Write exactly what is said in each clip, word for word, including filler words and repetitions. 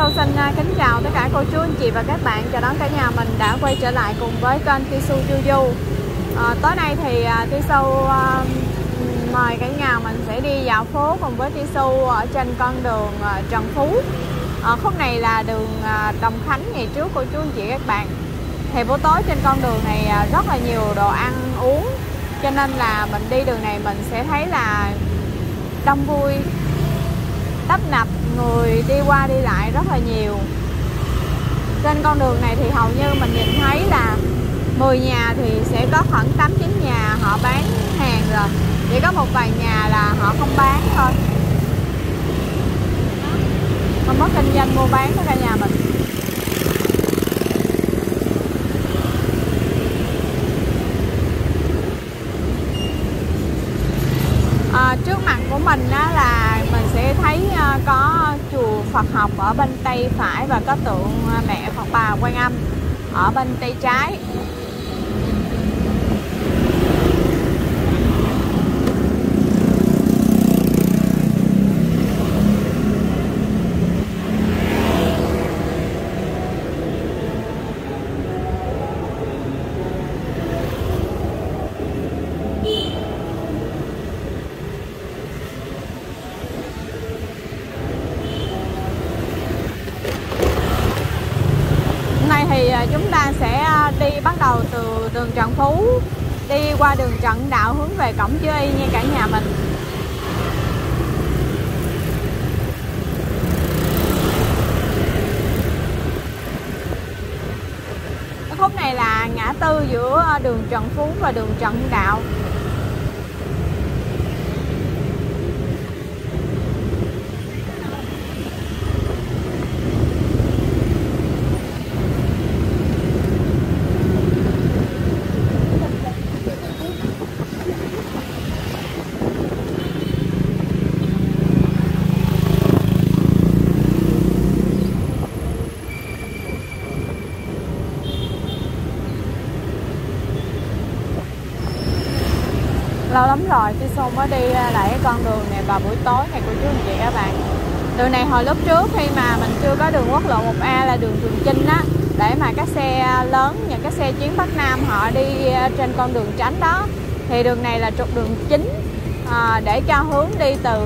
Sâu xin kính chào tất cả cô chú anh chị và các bạn, chào đón cả nhà mình đã quay trở lại cùng với kênh Tý Sửu Chu Du. À, tối nay thì Tý Sửu à, mời cả nhà mình sẽ đi dạo phố cùng với Tý Sửu ở trên con đường Trần Phú. À, khúc này là đường Đồng Khánh ngày trước cô chú anh chị các bạn. Thì buổi tối trên con đường này rất là nhiều đồ ăn uống, cho nên là mình đi đường này mình sẽ thấy là đông vui, tấp nập người đi qua đi lại rất là nhiều. Trên con đường này thì hầu như mình nhìn thấy là mười nhà thì sẽ có khoảng tám chín nhà họ bán hàng rồi, chỉ có một vài nhà là họ không bán thôi. Không có kinh doanh mua bán cho cả nhà mình. À, trước mặt của mình á, là mình sẽ thấy uh, có chùa Phật học ở bên tay phải và có tượng mẹ Phật bà Quan Âm ở bên tay trái. Chúng ta sẽ đi bắt đầu từ đường Trần Phú đi qua đường Trần Đạo hướng về Cổng Chữ Y nha cả nhà mình. Cái khúc này là ngã tư giữa đường Trần Phú và đường Trần Đạo. Lâu lắm rồi Tý Sửu mới đi lại cái con đường này vào buổi tối này cô chú anh chị các bạn. Đường này hồi lúc trước khi mà mình chưa có đường quốc lộ một A là đường Trường Chinh á, để mà các xe lớn, những cái xe chuyến Bắc Nam họ đi trên con đường tránh đó, thì đường này là trục đường chính à, để cho hướng đi từ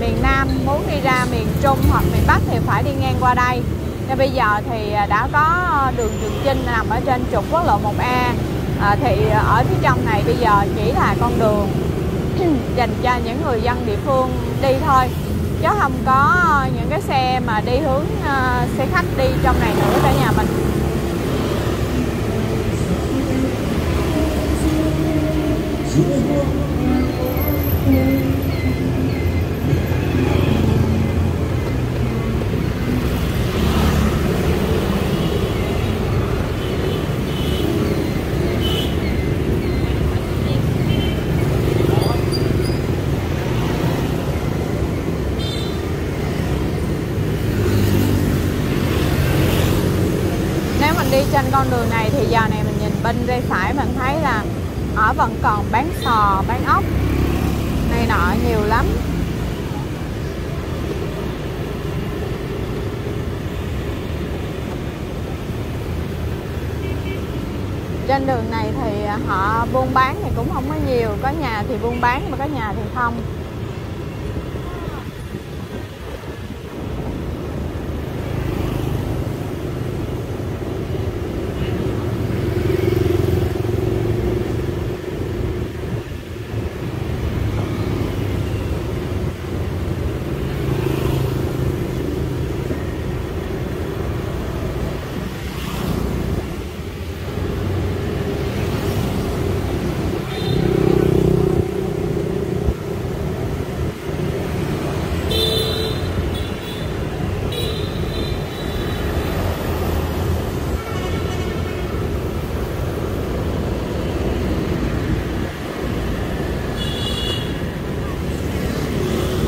miền Nam muốn đi ra miền Trung hoặc miền Bắc thì phải đi ngang qua đây. Nên bây giờ thì đã có đường Trường Chinh nằm ở trên trục quốc lộ một A. À, thì ở phía trong này bây giờ chỉ là con đường dành cho những người dân địa phương đi thôi, chứ không có những cái xe mà đi hướng uh, xe khách đi trong này nữa cả nhà mình. Trên con đường này thì giờ này mình nhìn bên tay phải mình thấy là ở vẫn còn bán sò, bán ốc này nọ nhiều lắm. Trên đường này thì họ buôn bán thì cũng không có nhiều, có nhà thì buôn bán mà có nhà thì không.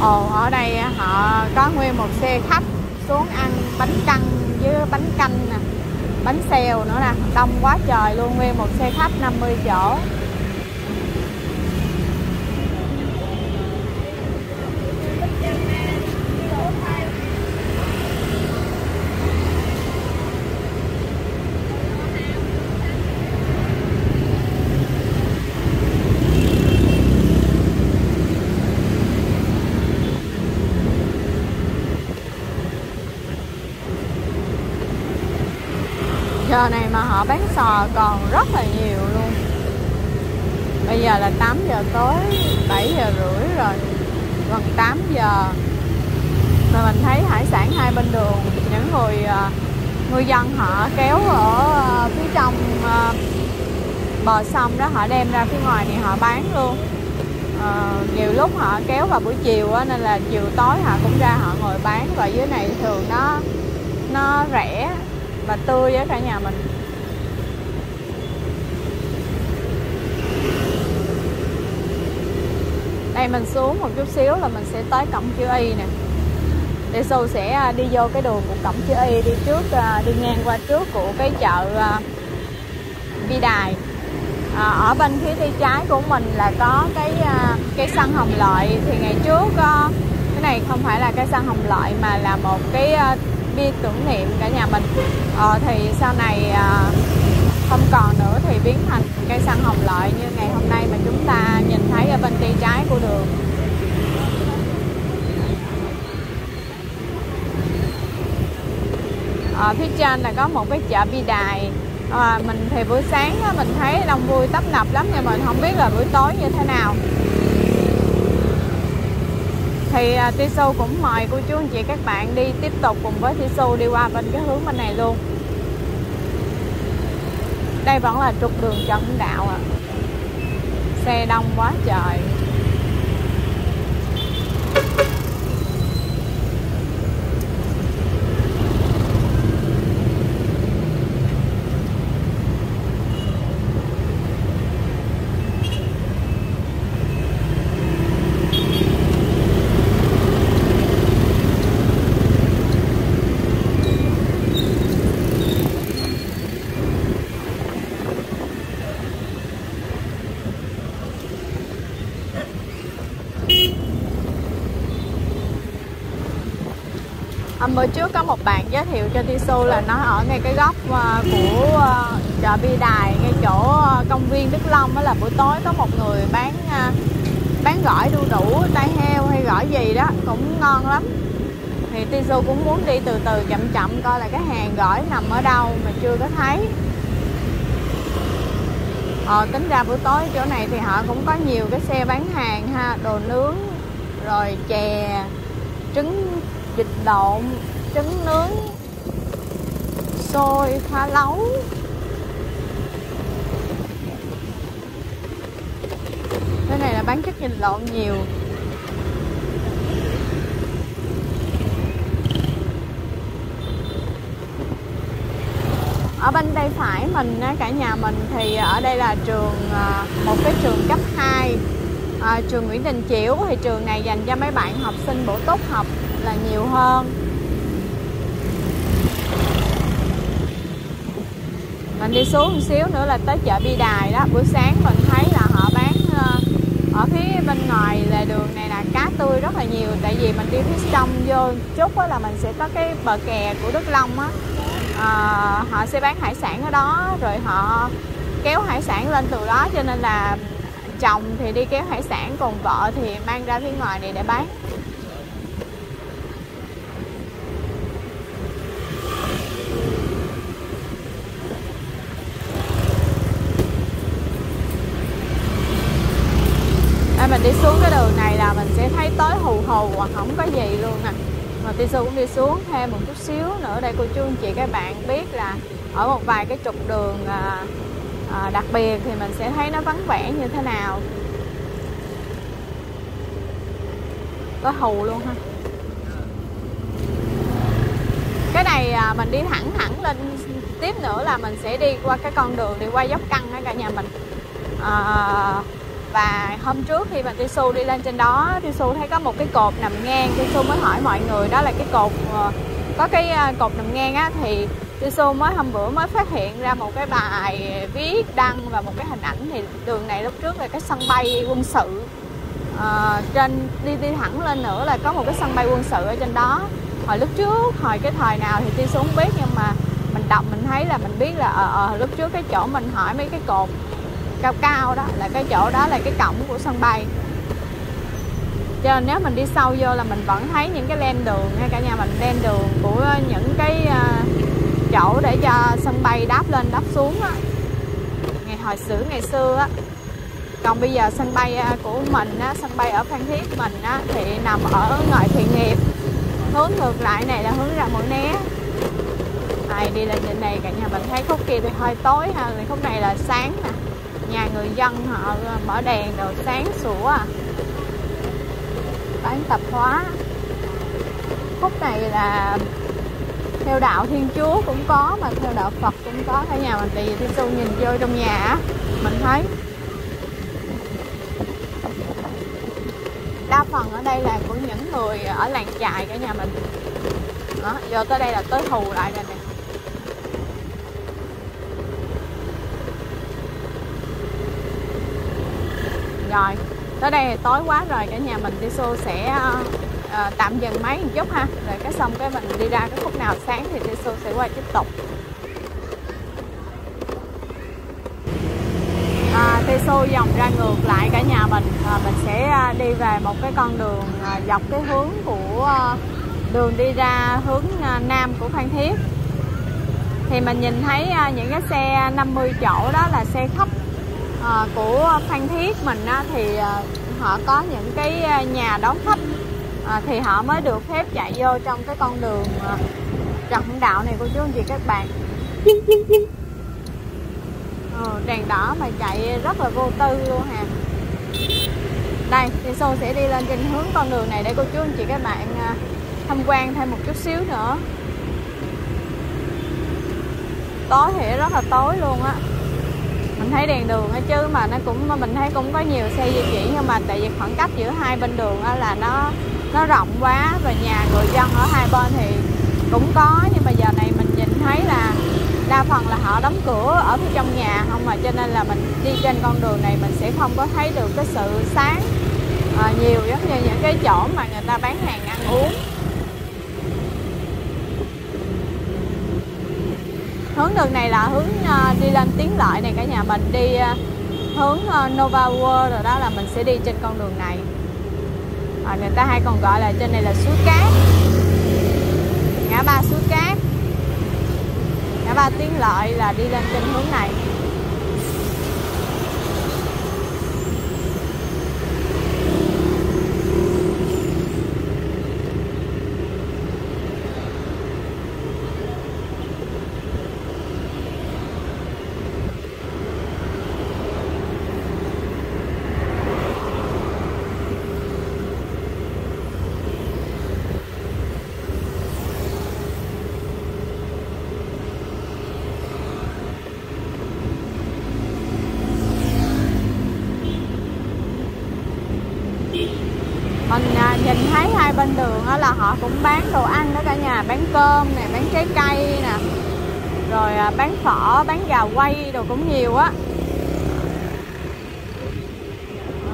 Ồ, ở đây họ có nguyên một xe khách xuống ăn bánh căn với bánh canh nè, bánh xèo nữa nè, đông quá trời luôn, nguyên một xe khách năm mươi chỗ. bán sò còn rất là nhiều luôn. Bây giờ là tám giờ tối, bảy giờ rưỡi rồi, gần tám giờ. Mà mình thấy hải sản hai bên đường, những người người dân họ kéo ở phía trong bờ sông đó, họ đem ra phía ngoài thì họ bán luôn. À, nhiều lúc họ kéo vào buổi chiều á, nên là chiều tối họ cũng ra họ ngồi bán. Và dưới này thường nó nó rẻ và tươi với cả nhà mình. Đây mình xuống một chút xíu là mình sẽ tới cổng chữ Y nè. Để Xu sẽ đi vô cái đường của cổng chữ Y, đi trước, đi ngang qua trước của cái chợ Bi Đài. À, ở bên phía tay trái của mình là có cái cái sân Hồng Lợi. Thì ngày trước cái này không phải là cái sân Hồng Lợi mà là một cái bia tưởng niệm cả nhà mình. Ờ, thì sau này không còn nữa thì biến thành cây săn Hồng Lợi như ngày hôm nay mà chúng ta nhìn thấy ở bên tay trái của đường. Ở phía trên là có một cái chợ Bi Đài. À, mình thì buổi sáng mình thấy đông vui tấp nập lắm, nhưng mình không biết là buổi tối như thế nào. Thì Tý Sửu cũng mời cô chú anh chị các bạn đi tiếp tục cùng với Tý Sửu đi qua bên cái hướng bên này luôn. Đây vẫn là trục đường Trần Hưng Đạo à. Xe đông quá trời. Bữa trước có một bạn giới thiệu cho Tý Sửu là nó ở ngay cái góc của chợ Bi Đài, ngay chỗ công viên Đức Long đó, là buổi tối có một người bán bán gỏi đu đủ tai heo hay gỏi gì đó cũng ngon lắm. Thì Tý Sửu cũng muốn đi từ từ chậm chậm coi là cái hàng gỏi nằm ở đâu mà chưa có thấy. Ờ, tính ra buổi tối chỗ này thì họ cũng có nhiều cái xe bán hàng ha, đồ nướng rồi chè, trứng vịt lộn, trứng nướng, xôi, phá lấu. Cái này là bán trứng vịt lộn nhiều. Ở bên tay phải mình cả nhà mình thì ở đây là trường, một cái trường cấp hai, à, trường Nguyễn Đình Chiểu. Thì trường này dành cho mấy bạn học sinh bổ túc học là nhiều hơn. Mình đi xuống một xíu nữa là tới chợ Bi Đài đó. Buổi sáng mình thấy là họ bán ở phía bên ngoài lề đường này là cá tươi rất là nhiều. Tại vì mình đi phía trong vô chút là mình sẽ có cái bờ kè của Đức Long á. À, họ sẽ bán hải sản ở đó, rồi họ kéo hải sản lên từ đó, cho nên là chồng thì đi kéo hải sản, còn vợ thì mang ra phía ngoài này để bán. Mình đi xuống cái đường này là mình sẽ thấy tối hù hù hoặc không có gì luôn nè. Mà Tý Sửu cũng đi xuống thêm một chút xíu nữa. Đây cô chú anh chị các bạn biết là ở một vài cái trục đường à, à, đặc biệt thì mình sẽ thấy nó vắng vẻ như thế nào. Có hù luôn ha. Cái này à, mình đi thẳng thẳng lên tiếp nữa là mình sẽ đi qua cái con đường đi qua dốc căng đó cả nhà mình. À, và hôm trước khi mà Tý Sửu đi lên trên đó, Tý Sửu thấy có một cái cột nằm ngang. Tý Sửu mới hỏi mọi người đó là cái cột, có cái cột nằm ngang á, thì Tý Sửu mới hôm bữa mới phát hiện ra một cái bài viết đăng và một cái hình ảnh. Thì đường này lúc trước là cái sân bay quân sự, à, trên đi đi thẳng lên nữa là có một cái sân bay quân sự ở trên đó. Hồi lúc trước, hồi cái thời nào thì Tý Sửu không biết, nhưng mà mình đọc mình thấy là mình biết là ờ à, à, lúc trước cái chỗ mình hỏi mấy cái cột cao cao đó là cái chỗ đó là cái cổng của sân bay. Cho nên nếu mình đi sâu vô là mình vẫn thấy những cái len đường ngay cả nhà mình, len đường của những cái chỗ để cho sân bay đáp lên đáp xuống á. Ngày hồi xưa ngày xưa á. Còn bây giờ sân bay của mình á, sân bay ở Phan Thiết mình á, thì nằm ở ngoài Thiện Nghiệp, hướng ngược lại này là hướng ra Mũi Né. À, đi lên trên này cả nhà mình thấy khúc kia thì hơi tối ha, khúc này là sáng nè. Nhà người dân họ mở đèn đồ sáng sủa à. Bán tạp hóa. Khúc này là theo đạo Thiên Chúa cũng có mà theo đạo Phật cũng có cả nhà mình, tại vì Thiên Sư nhìn vô trong nhà mình thấy đa phần ở đây là của những người ở làng chài cả nhà mình. Đó, giờ tới đây là tới hù lại rồi nè. Rồi, tới đây thì tối quá rồi, cả nhà mình Tý Sửu sẽ uh, tạm dừng máy một chút ha. Rồi cái xong cái mình đi ra cái khúc nào sáng thì Tý Sửu sẽ qua tiếp tục. À, Tý Sửu vòng ra ngược lại cả nhà mình, à, mình sẽ đi về một cái con đường à, dọc cái hướng của uh, đường đi ra hướng nam của Phan Thiết. Thì mình nhìn thấy những cái xe năm mươi chỗ đó là xe khách của Phan Thiết mình, thì họ có những cái nhà đón khách thì họ mới được phép chạy vô trong cái con đường Trần Hưng Đạo này cô chú anh chị các bạn. Ừ, đèn đỏ mà chạy rất là vô tư luôn hà. Đây thì Sô sẽ đi lên trên hướng con đường này để cô chú anh chị các bạn tham quan thêm một chút xíu nữa. Tối thì rất là tối luôn á. Mình thấy đèn đường á chứ mà nó cũng, mình thấy cũng có nhiều xe di chuyển, nhưng mà tại vì khoảng cách giữa hai bên đường á là nó nó rộng quá, và nhà người dân ở hai bên thì cũng có, nhưng mà giờ này mình nhìn thấy là đa phần là họ đóng cửa ở phía trong nhà không, mà cho nên là mình đi trên con đường này mình sẽ không có thấy được cái sự sáng à, nhiều giống như những cái chỗ mà người ta bán hàng ăn uống. Hướng đường này là hướng uh, đi lên Tiến Lợi này cả nhà mình, đi uh, hướng uh, Nova World rồi đó, là mình sẽ đi trên con đường này. À, người ta hay còn gọi là trên này là suối cát ngã ba, suối cát ngã ba Tiến Lợi là đi lên trên hướng này. Mình thấy hai bên đường đó là họ cũng bán đồ ăn đó cả nhà, bán cơm nè, bán trái cây nè, rồi bán phở, bán gà quay đồ cũng nhiều á.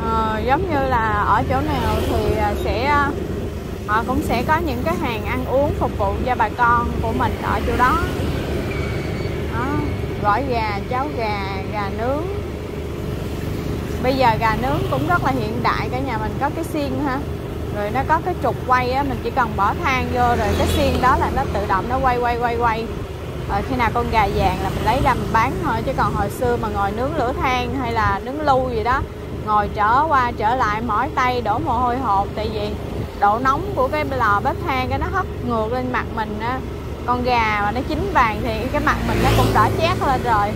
À, giống như là ở chỗ nào thì sẽ họ cũng sẽ có những cái hàng ăn uống phục vụ cho bà con của mình ở chỗ đó. Đó, gỏi gà, cháo gà, gà nướng. Bây giờ gà nướng cũng rất là hiện đại cả nhà mình, có cái xiên ha. Rồi nó có cái trục quay á, mình chỉ cần bỏ than vô rồi cái xiên đó là nó tự động nó quay quay quay quay. Rồi khi nào con gà vàng là mình lấy ra mình bán thôi, chứ còn hồi xưa mà ngồi nướng lửa than hay là nướng lu gì đó, ngồi trở qua trở lại mỏi tay đổ mồ hôi hột, tại vì độ nóng của cái lò bếp than cái nó hất ngược lên mặt mình á. Con gà mà nó chín vàng thì cái mặt mình nó cũng đỏ chét lên rồi.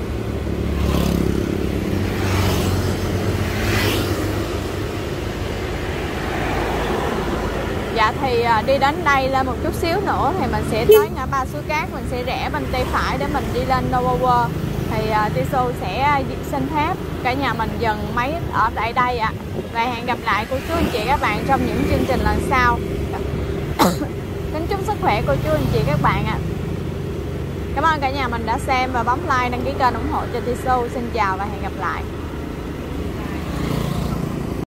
Dạ thì đi đến đây lên một chút xíu nữa thì mình sẽ tới ngã ba suối cát, mình sẽ rẽ bên tay phải để mình đi lên Nova World. Thì uh, Tý Sửu sẽ xin phép cả nhà mình dừng máy ở tại đây ạ. À. Và hẹn gặp lại cô chú anh chị các bạn trong những chương trình lần sau. Kính chúc sức khỏe cô chú anh chị các bạn ạ. À. Cảm ơn cả nhà mình đã xem và bấm like đăng ký kênh ủng hộ cho Tý Sửu. Xin chào và hẹn gặp lại.